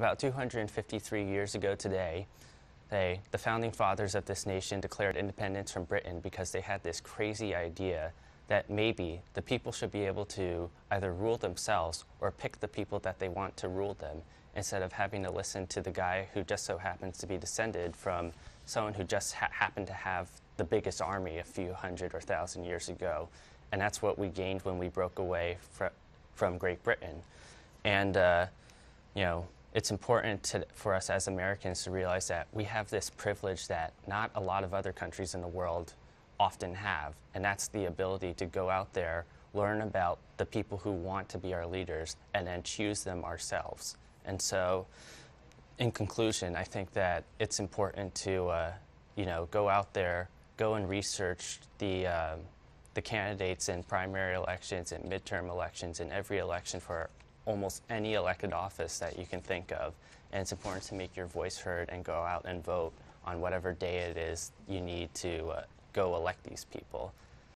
About 253 years ago today, the founding fathers of this nation declared independence from Britain because they had this crazy idea that maybe the people should be able to either rule themselves or pick the people that they want to rule them instead of having to listen to the guy who just so happens to be descended from someone who just happened to have the biggest army a few hundred or thousand years ago. And that's what we gained when we broke away from Great Britain. And, you know, it's important for us as Americans to realize that we have this privilege that not a lot of other countries in the world often have, and that's the ability to go out there, learn about the people who want to be our leaders, and then choose them ourselves. And so, in conclusion, I think that it's important to, you know, go out there, go and research the candidates in primary elections and midterm elections and every election for almost any elected office that you can think of. And it's important to make your voice heard and go out and vote on whatever day it is you need to go elect these people.